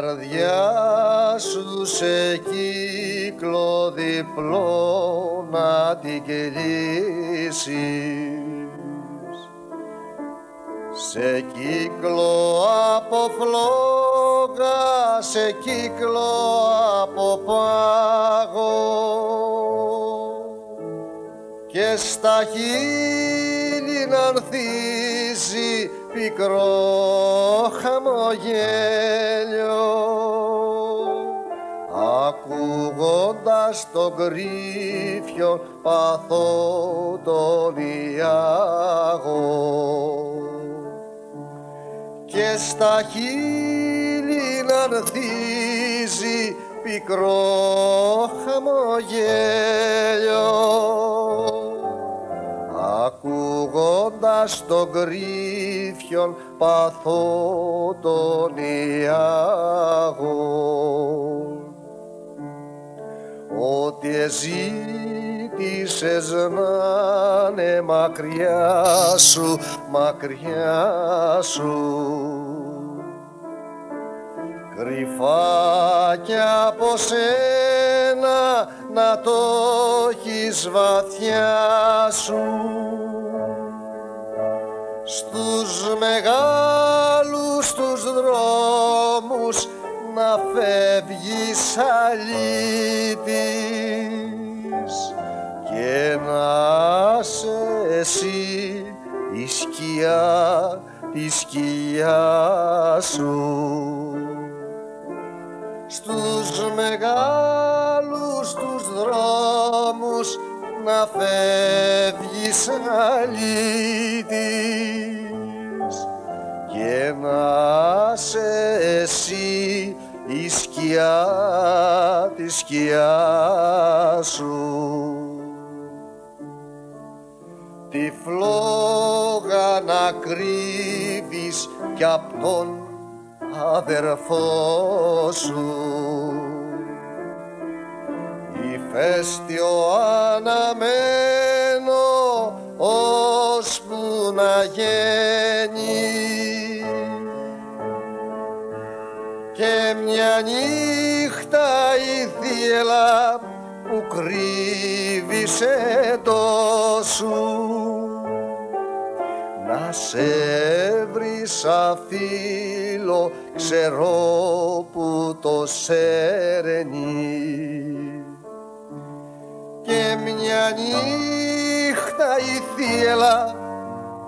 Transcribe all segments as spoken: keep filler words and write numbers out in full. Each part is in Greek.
καρδιά σου σε κύκλο διπλό να την κυλήσεις, σε κύκλο από φλόγα, σε κύκλο από πάγο, και στα χείλη να ανθίζει πικρό χαμογέλιο, ακούγοντας τον κρύφιο παθό τον Ιάγω, και στα χείλη να ανθίζει πικρό χαμογέλιο, ακούγοντας τον κρύφιον παθό τον Ιάγω, ότι εζήτησες να είναι μακριά σου, μακριά σου, κρυφά κι από σένα να το έχεις βαθιά σου. Στους μεγάλους τους δρόμους να φεύγεις αλήτης και να είσαι εσύ η σκιά, τη σκιά σου. Στους μεγάλους τους δρόμους να φεύγεις αλήτης και να είσαι εσύ η σκιά, τη σκιά σου. Τη φλόγα να κρύβεις κι απ' τον αδερφό σου, ηφαίστειο αναμένο ώσπου να γίνει, και μια νύχτα η θύελλα που κρύβησε τόσου να σε βρει σαν φίλο ξερό που το σέρνει, και μια νύχτα η θύελλα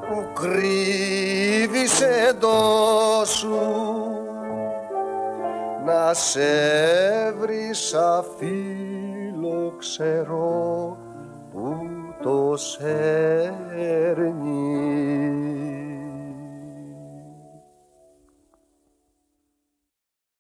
που κρύβεις εντός σου να σε βρει σαν φίλο ξερό που το σέρνει.